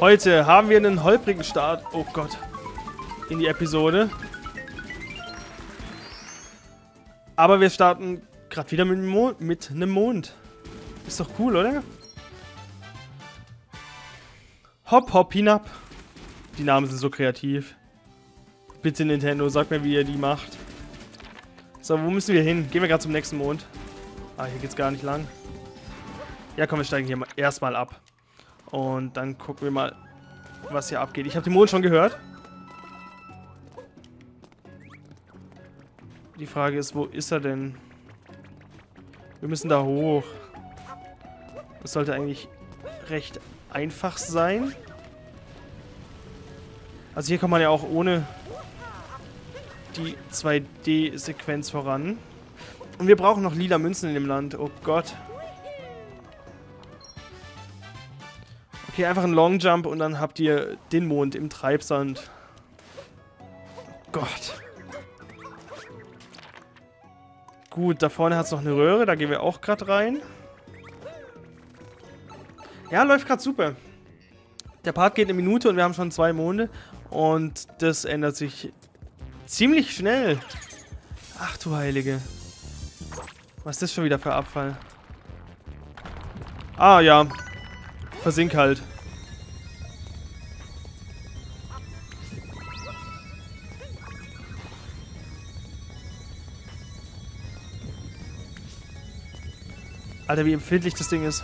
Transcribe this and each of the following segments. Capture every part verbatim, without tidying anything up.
Heute haben wir einen holprigen Start, oh Gott, in die Episode. Aber wir starten gerade wieder mit einem Mo- mit einem Mond. Ist doch cool, oder? Hopp, hopp, hinab. Die Namen sind so kreativ. Bitte Nintendo, sagt mir, wie ihr die macht. So, wo müssen wir hin? Gehen wir gerade zum nächsten Mond. Ah, hier geht's gar nicht lang. Ja, komm, wir steigen hier erstmal ab. Und dann gucken wir mal, was hier abgeht. Ich habe den Mond schon gehört. Die Frage ist, wo ist er denn? Wir müssen da hoch. Das sollte eigentlich recht einfach sein. Also hier kann man ja auch ohne die zwei D-Sequenz voran. Und wir brauchen noch lila Münzen in dem Land. Oh Gott. Okay, einfach einen Long Jump und dann habt ihr den Mond im Treibsand. Oh Gott. Gut, da vorne hat es noch eine Röhre. Da gehen wir auch gerade rein. Ja, läuft gerade super. Der Part geht eine Minute und wir haben schon zwei Monde. Und das ändert sich ziemlich schnell. Ach du Heilige. Was ist das schon wieder für Abfall? Ah ja. Versink halt. Alter, wie empfindlich das Ding ist.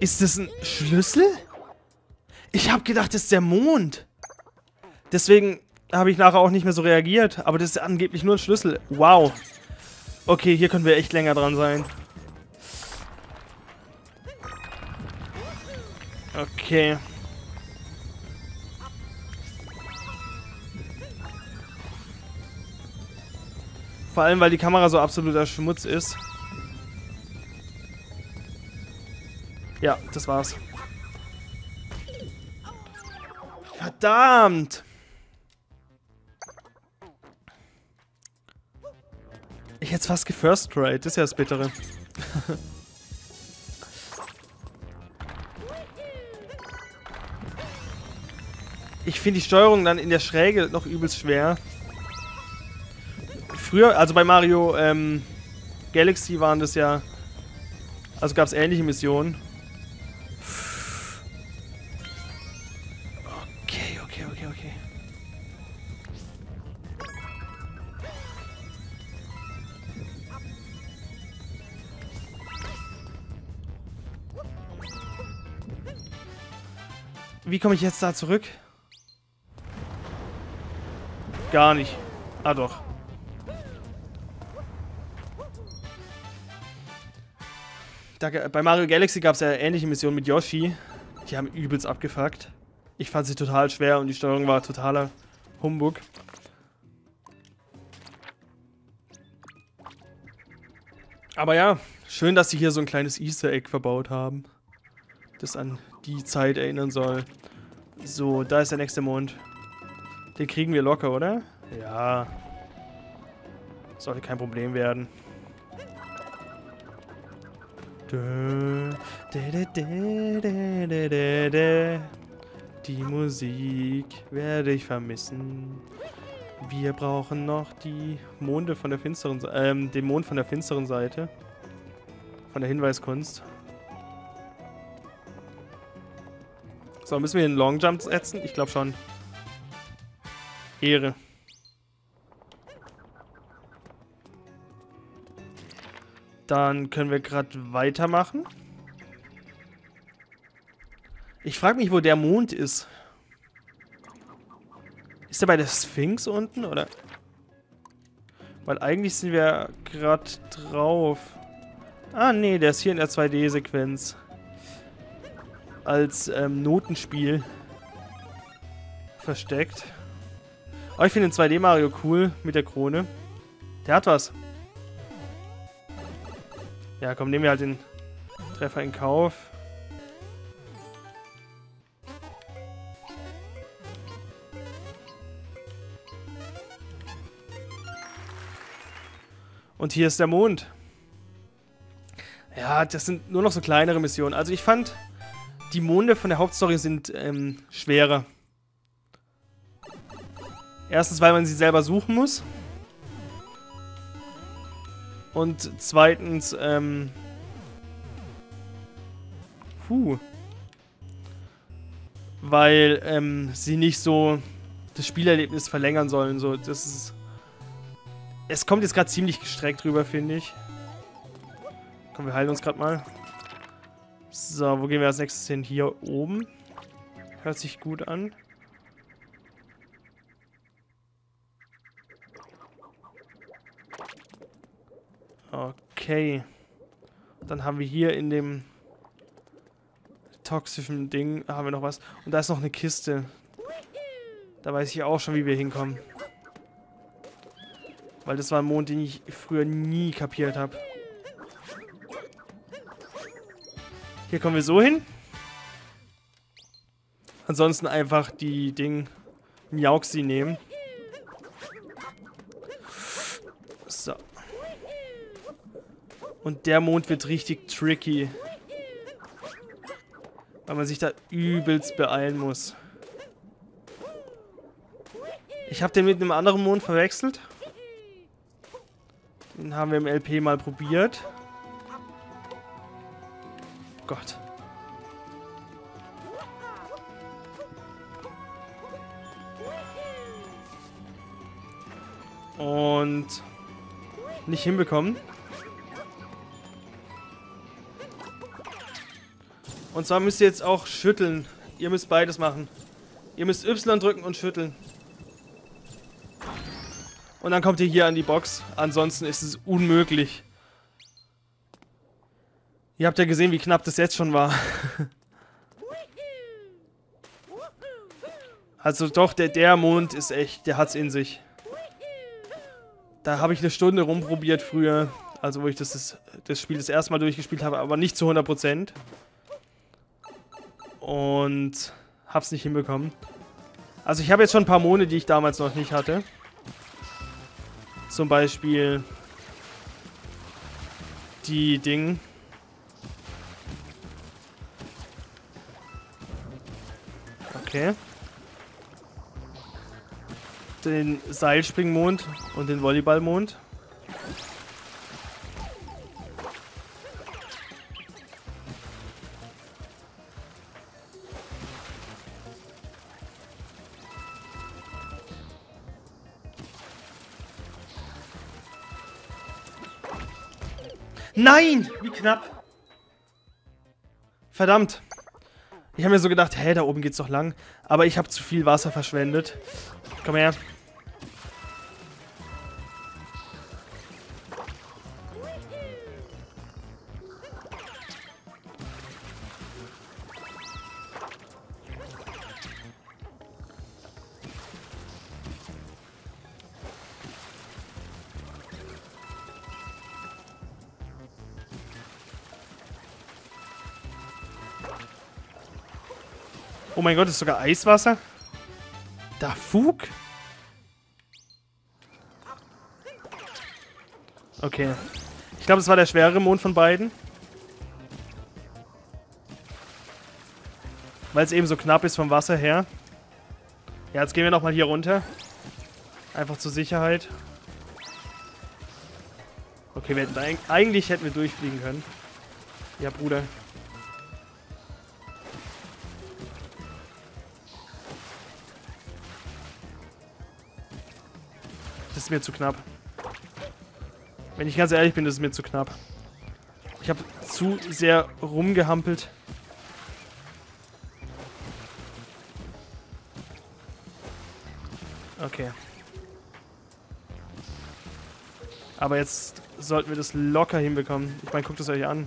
Ist das ein Schlüssel? Ich habe gedacht, das ist der Mond. Deswegen habe ich nachher auch nicht mehr so reagiert. Aber das ist angeblich nur ein Schlüssel. Wow. Okay, hier können wir echt länger dran sein. Okay. Vor allem, weil die Kamera so absoluter Schmutz ist. Ja, das war's. Verdammt! Ich hätte fast gefirst tried, das ist ja das Bittere. Ich finde die Steuerung dann in der Schräge noch übelst schwer. Früher, also bei Mario ähm, Galaxy waren das ja... Also gab es ähnliche Missionen. Wie komme ich jetzt da zurück? Gar nicht. Ah doch. Da, bei Mario Galaxy gab es ja ähnliche Missionen mit Yoshi. Die haben übelst abgefuckt. Ich fand sie total schwer und die Steuerung war totaler Humbug. Aber ja, schön, dass sie hier so ein kleines Easter Egg verbaut haben. Das an die Zeit erinnern soll. So, da ist der nächste Mond. Den kriegen wir locker, oder? Ja. Sollte kein Problem werden. Die Musik werde ich vermissen. Wir brauchen noch die Monde von der finsteren Seite. Ähm, den Mond von der finsteren Seite. Von der Hinweiskunst. So, müssen wir den Long Jump setzen? Ich glaube schon. Ehre. Dann können wir gerade weitermachen. Ich frage mich, wo der Mond ist. Ist der bei der Sphinx unten, oder? Weil eigentlich sind wir gerade drauf. Ah, nee, der ist hier in der zwei D-Sequenz. Als ähm, Notenspiel versteckt. Aber ich finde den zwei D Mario cool mit der Krone. Der hat was. Ja, komm, nehmen wir halt den Treffer in Kauf. Und hier ist der Mond. Ja, das sind nur noch so kleinere Missionen. Also ich fand, die Monde von der Hauptstory sind ähm, schwerer. Erstens, weil man sie selber suchen muss. Und zweitens, ähm... Puh. Weil ähm, sie nicht so das Spielerlebnis verlängern sollen. So, das ist, es kommt jetzt gerade ziemlich gestreckt rüber, finde ich. Komm, wir heilen uns gerade mal. So, wo gehen wir als nächstes hin? Hier oben. Hört sich gut an. Okay. Dann haben wir hier in dem toxischen Ding haben wir noch was. Und da ist noch eine Kiste. Da weiß ich auch schon, wie wir hinkommen. Weil das war ein Mond, den ich früher nie kapiert habe. Hier kommen wir so hin. Ansonsten einfach die Ding Miauxi nehmen. So. Und der Mond wird richtig tricky. Weil man sich da übelst beeilen muss. Ich habe den mit einem anderen Mond verwechselt. Den haben wir im L P mal probiert. Gott. Und nicht hinbekommen. Und zwar müsst ihr jetzt auch schütteln. Ihr müsst beides machen. Ihr müsst Y drücken und schütteln. Und dann kommt ihr hier an die Box. Ansonsten ist es unmöglich. Ihr habt ja gesehen, wie knapp das jetzt schon war. Also doch, der, der Mond ist echt, der hat's in sich. Da habe ich eine Stunde rumprobiert früher. Also wo ich das, das, das Spiel das erste Mal durchgespielt habe, aber nicht zu hundert Prozent. Und hab's nicht hinbekommen. Also ich habe jetzt schon ein paar Monde, die ich damals noch nicht hatte. Zum Beispiel die Ding. Okay. Den Seilspringmond und den Volleyballmond. Nein! Wie knapp! Verdammt! Ich habe mir so gedacht, hä, da oben geht's doch lang. Aber ich habe zu viel Wasser verschwendet. Komm her. Oh mein Gott, ist sogar Eiswasser? Da Fug? Okay. Ich glaube, es war der schwerere Mond von beiden. Weil es eben so knapp ist vom Wasser her. Ja, jetzt gehen wir nochmal hier runter. Einfach zur Sicherheit. Okay, wir hätten da, eigentlich hätten wir durchfliegen können. Ja, Bruder. Das ist mir zu knapp. Wenn ich ganz ehrlich bin, das ist mir zu knapp. Ich habe zu sehr rumgehampelt. Okay. Aber jetzt sollten wir das locker hinbekommen. Ich meine, guckt es euch an.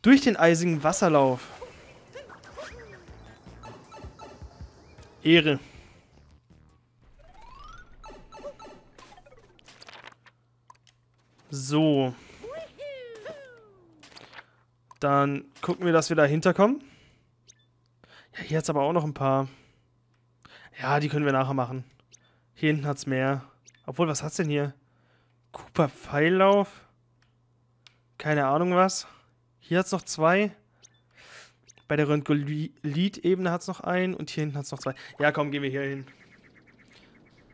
Durch den eisigen Wasserlauf. Ehre. So. Dann gucken wir, dass wir dahinter kommen. Ja, hier hat es aber auch noch ein paar. Ja, die können wir nachher machen. Hier hinten hat es mehr. Obwohl, was hat's denn hier? Koopa Pfeillauf. keine Ahnung was. Hier hat es noch zwei. Bei der Röntgenlied-Ebene hat es noch einen. Und hier hinten hat es noch zwei. Ja, komm, gehen wir hier hin.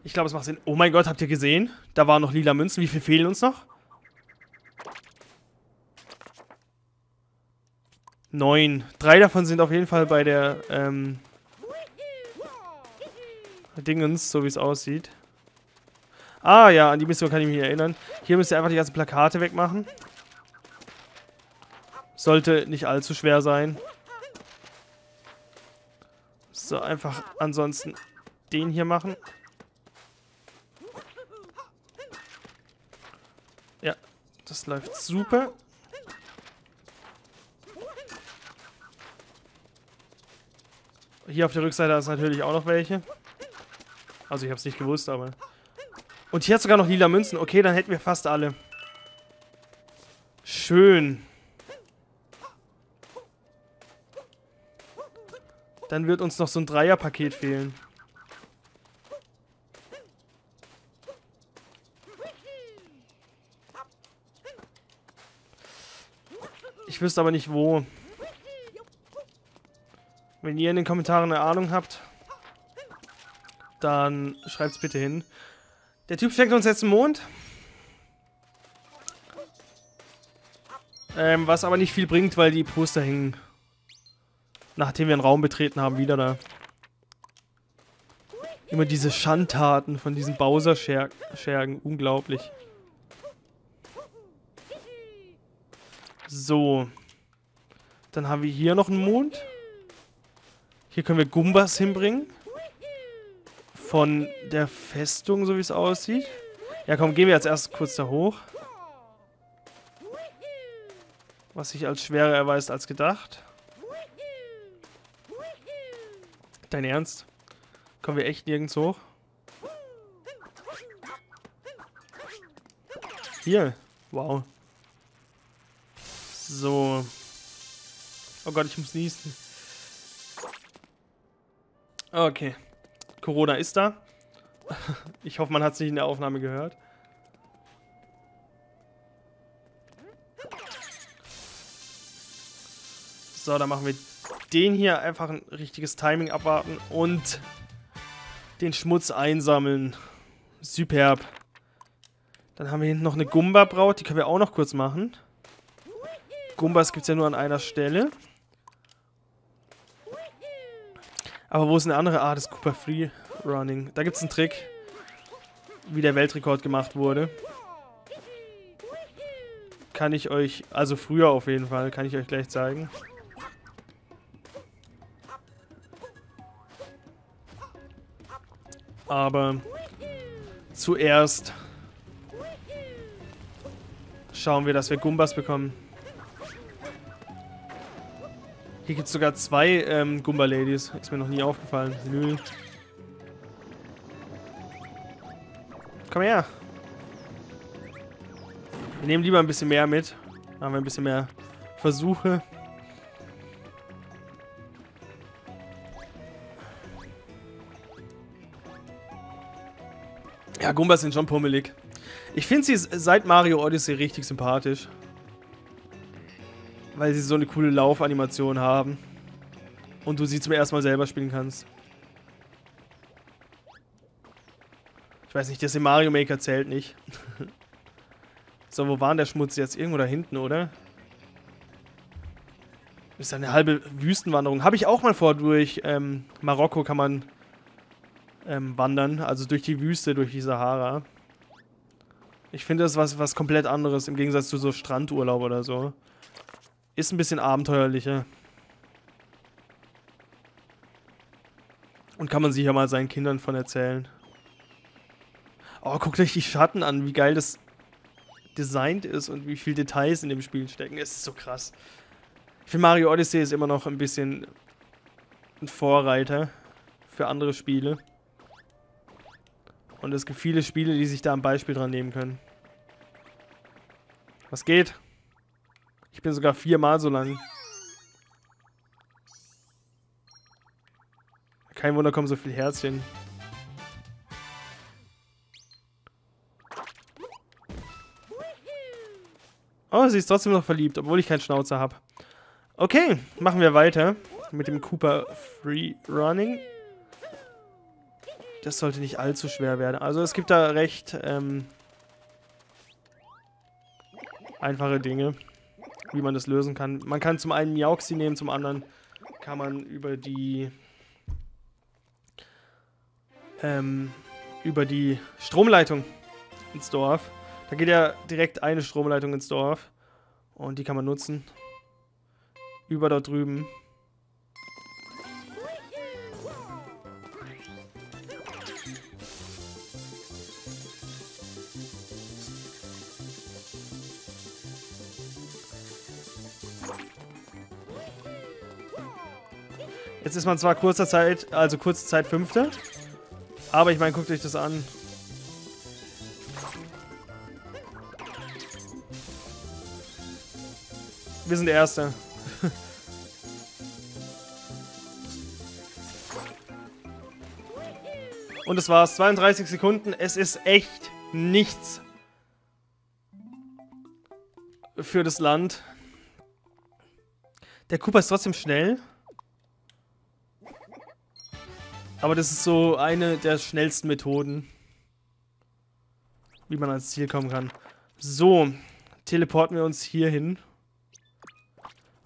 Ich glaube, es macht Sinn. Oh mein Gott, habt ihr gesehen? Da waren noch lila Münzen. Wie viel fehlen uns noch? Neun. Drei davon sind auf jeden Fall bei der, ähm... Dingens, so wie es aussieht. Ah ja, an die Mission kann ich mich erinnern. Hier müsst ihr einfach die ganzen Plakate wegmachen. Sollte nicht allzu schwer sein. So, einfach ansonsten den hier machen. Ja, das läuft super. Hier auf der Rückseite ist natürlich auch noch welche. Also ich habe es nicht gewusst, aber... Und hier hat sogar noch lila Münzen. Okay, dann hätten wir fast alle. Schön. Dann wird uns noch so ein Dreierpaket fehlen. Ich wüsste aber nicht, wo. Wenn ihr in den Kommentaren eine Ahnung habt, dann schreibt's bitte hin. Der Typ schenkt uns jetzt einen Mond. Ähm, was aber nicht viel bringt, weil die Poster hängen. Nachdem wir einen Raum betreten haben, wieder da. Immer diese Schandtaten von diesen Bowser-Schergen. Unglaublich. So. Dann haben wir hier noch einen Mond. Hier können wir Goombas hinbringen. Von der Festung, so wie es aussieht. Ja, komm, gehen wir als erstes kurz da hoch. Was sich als schwerer erweist als gedacht. Dein Ernst? Kommen wir echt nirgends hoch? Hier. Wow. So. Oh Gott, ich muss niesen. Okay. Corona ist da. Ich hoffe, man hat es nicht in der Aufnahme gehört. So, dann machen wir den hier einfach ein richtiges Timing abwarten und den Schmutz einsammeln. Superb. Dann haben wir hinten noch eine Goomba-Braut. Die können wir auch noch kurz machen. Goombas gibt es ja nur an einer Stelle. Aber wo ist eine andere Art des Koopa Free Running? Da gibt es einen Trick, wie der Weltrekord gemacht wurde. Kann ich euch, also früher auf jeden Fall, kann ich euch gleich zeigen. Aber zuerst schauen wir, dass wir Goombas bekommen. Hier gibt es sogar zwei ähm, Goomba-Ladies. Ist mir noch nie aufgefallen. Nö. Komm her. Wir nehmen lieber ein bisschen mehr mit. Machen wir ein bisschen mehr Versuche. Ja, Goombas sind schon pummelig. Ich finde sie seit Mario Odyssey richtig sympathisch. Weil sie so eine coole Laufanimation haben. Und du sie zum ersten Mal selber spielen kannst. Ich weiß nicht, das im Mario Maker zählt nicht. So, wo war denn der Schmutz jetzt? Irgendwo da hinten, oder? Ist ja eine halbe Wüstenwanderung. Habe ich auch mal vor, durch ähm, Marokko kann man ähm, wandern. Also durch die Wüste, durch die Sahara. Ich finde das ist was, was komplett anderes, im Gegensatz zu so Strandurlaub oder so. Ist ein bisschen abenteuerlicher. Und kann man sich ja mal seinen Kindern von erzählen. Oh, guckt euch die Schatten an, wie geil das designt ist und wie viele Details in dem Spiel stecken. Es ist so krass. Für Mario Odyssey ist immer noch ein bisschen ein Vorreiter für andere Spiele. Und es gibt viele Spiele, die sich da ein Beispiel dran nehmen können. Was geht? Ich bin sogar viermal so lang. Kein Wunder, kommen so viele Herzchen. Oh, sie ist trotzdem noch verliebt, obwohl ich keinen Schnauzer habe. Okay, machen wir weiter mit dem Koopa Free Running. Das sollte nicht allzu schwer werden. Also es gibt da recht ähm, einfache Dinge, wie man das lösen kann. Man kann zum einen Miauxi nehmen, zum anderen kann man über die ähm, über die Stromleitung ins Dorf. Da geht ja direkt eine Stromleitung ins Dorf. Und die kann man nutzen. Über dort drüben. Jetzt ist man zwar kurzer Zeit, also kurze Zeit Fünfter. Aber ich meine, guckt euch das an. Wir sind der Erste. Und das war's. zweiunddreißig Sekunden. Es ist echt nichts für das Land. Der Koopa ist trotzdem schnell. Aber das ist so eine der schnellsten Methoden, wie man ans Ziel kommen kann. So, teleporten wir uns hier hin.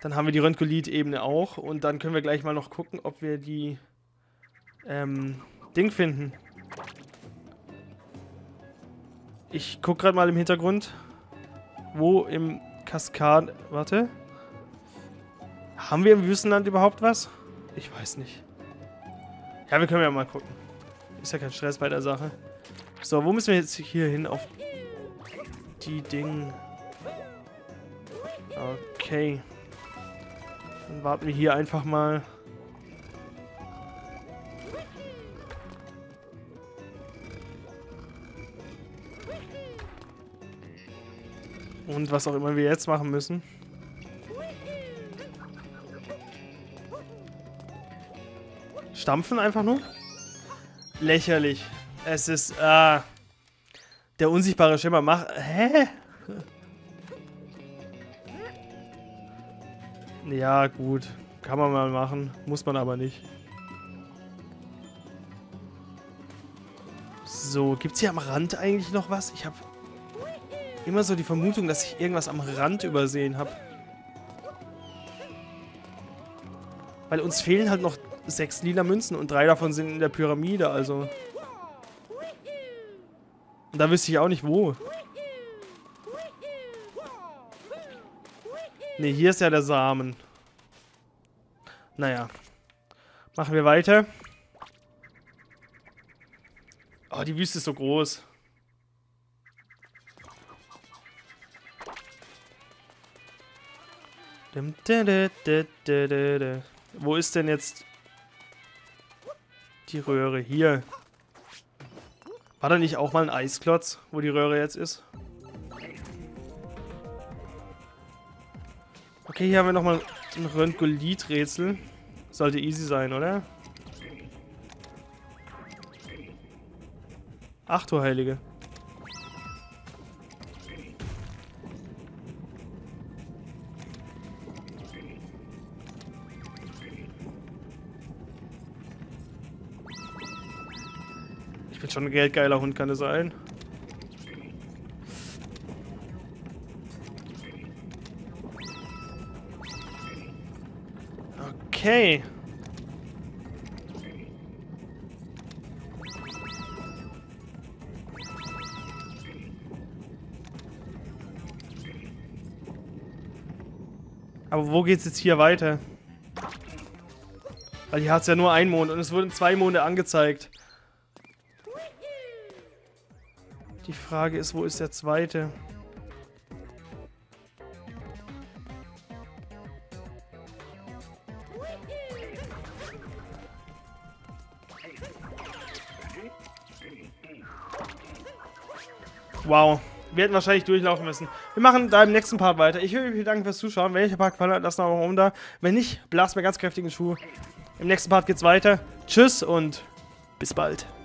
Dann haben wir die Röntgenlit-Ebene auch. Und dann können wir gleich mal noch gucken, ob wir die ähm, Ding finden. Ich gucke gerade mal im Hintergrund, wo im Kaskad... Warte. Haben wir im Wüstenland überhaupt was? Ich weiß nicht. Ja, wir können ja mal gucken. Ist ja kein Stress bei der Sache. So, wo müssen wir jetzt hier hin? Auf die Ding... Okay. Dann warten wir hier einfach mal. Und was auch immer wir jetzt machen müssen. Stampfen einfach nur? Lächerlich. Es ist, ah... Der unsichtbare Schimmer macht... Hä? Ja, gut. Kann man mal machen. Muss man aber nicht. So, gibt's hier am Rand eigentlich noch was? Ich habe immer so die Vermutung, dass ich irgendwas am Rand übersehen habe. Weil uns fehlen halt noch sechs lila Münzen und drei davon sind in der Pyramide, also... Und da wüsste ich auch nicht, wo. Ne, hier ist ja der Samen. Naja. Machen wir weiter. Oh, die Wüste ist so groß. Wo ist denn jetzt die Röhre? Hier. War da nicht auch mal ein Eisklotz, wo die Röhre jetzt ist? Okay, hier haben wir nochmal ein Röntgolit-Rätsel. Sollte easy sein, oder? Ach du Heilige. Ich bin schon ein geldgeiler Hund, kann es sein. Okay. Aber wo geht's jetzt hier weiter? Weil hier hat's ja nur einen Mond und es wurden zwei Monde angezeigt. Die Frage ist, wo ist der zweite? Wow, wir hätten wahrscheinlich durchlaufen müssen. Wir machen da im nächsten Part weiter. Ich würde mich bedanken fürs Zuschauen. Wenn euch der Part gefallen hat, lasst einen Daumen oben da. Wenn nicht, blast mir ganz kräftigen Schuh. Im nächsten Part geht's weiter. Tschüss und bis bald.